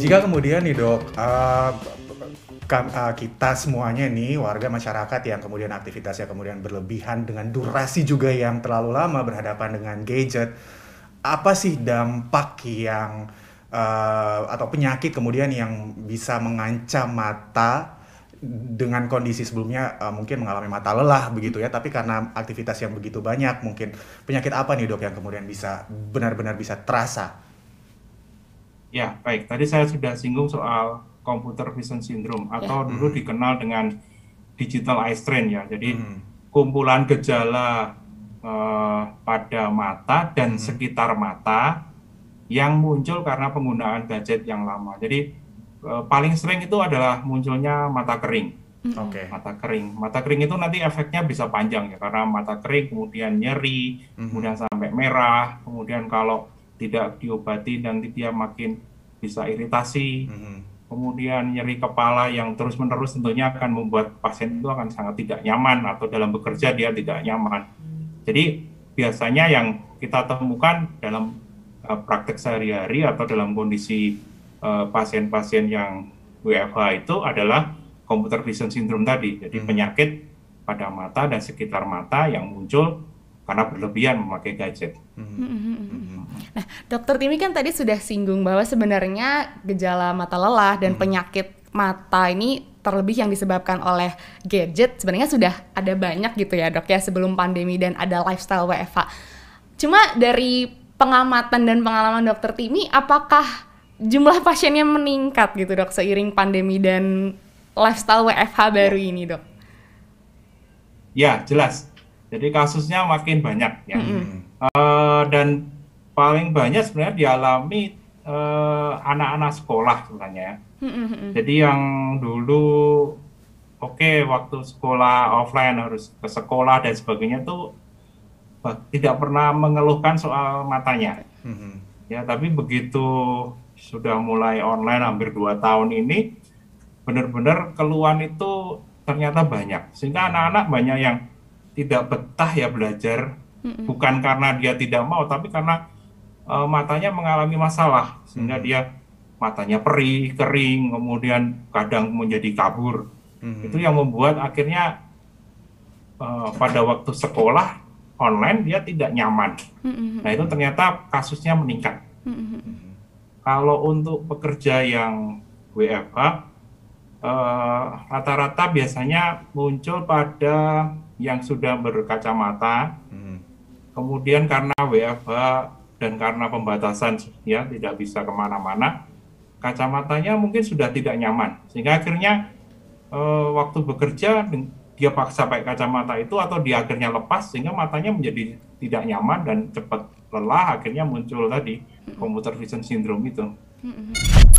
Jika kemudian nih dok, kita semuanya nih warga masyarakat yang kemudian aktivitasnya kemudian berlebihan dengan durasi juga yang terlalu lama berhadapan dengan gadget, apa sih dampak yang atau penyakit kemudian yang bisa mengancam mata dengan kondisi sebelumnya mungkin mengalami mata lelah begitu ya, tapi karena aktivitas yang begitu banyak, mungkin penyakit apa nih dok yang kemudian bisa benar-benar bisa terasa? Ya baik, tadi saya sudah singgung soal computer vision syndrome atau dulu dikenal dengan digital eye strain ya. Jadi kumpulan gejala pada mata dan sekitar mata yang muncul karena penggunaan gadget yang lama. Jadi paling sering itu adalah munculnya mata kering. Mata kering itu nanti efeknya bisa panjang ya, karena mata kering kemudian nyeri, kemudian sampai merah, kemudian kalau tidak diobati nanti dia makin bisa iritasi. Kemudian nyeri kepala yang terus-menerus tentunya akan membuat pasien itu akan sangat tidak nyaman atau dalam bekerja dia tidak nyaman. Jadi biasanya yang kita temukan dalam praktek sehari-hari atau dalam kondisi pasien-pasien yang WFH itu adalah computer vision syndrome tadi. Jadi penyakit pada mata dan sekitar mata yang muncul karena berlebihan memakai gadget. Nah, Dokter Timi kan tadi sudah singgung bahwa sebenarnya gejala mata lelah dan penyakit mata ini terlebih yang disebabkan oleh gadget sebenarnya sudah ada banyak gitu ya dok ya sebelum pandemi dan ada lifestyle WFH. Cuma dari pengamatan dan pengalaman Dokter Timi, apakah jumlah pasiennya meningkat gitu dok seiring pandemi dan lifestyle WFH baru ini dok? Ya jelas, jadi kasusnya makin banyak ya. Dan paling banyak sebenarnya dialami anak-anak sekolah sebenarnya. Jadi yang dulu waktu sekolah offline harus ke sekolah dan sebagainya tuh tidak pernah mengeluhkan soal matanya. Ya, tapi begitu sudah mulai online hampir 2 tahun ini benar-benar keluhan itu ternyata banyak. Sehingga anak-anak banyak yang tidak betah ya belajar, bukan karena dia tidak mau tapi karena matanya mengalami masalah, sehingga dia matanya perih, kering, kemudian kadang menjadi kabur. Itu yang membuat akhirnya pada waktu sekolah online dia tidak nyaman. Nah itu ternyata kasusnya meningkat. Kalau untuk pekerja yang WFH, rata-rata biasanya muncul pada yang sudah berkacamata, kemudian karena WFH dan karena pembatasan ya tidak bisa kemana-mana, kacamatanya mungkin sudah tidak nyaman sehingga akhirnya waktu bekerja dia paksa pakai kacamata itu atau dia akhirnya lepas sehingga matanya menjadi tidak nyaman dan cepat lelah, akhirnya muncul tadi computer vision syndrome itu.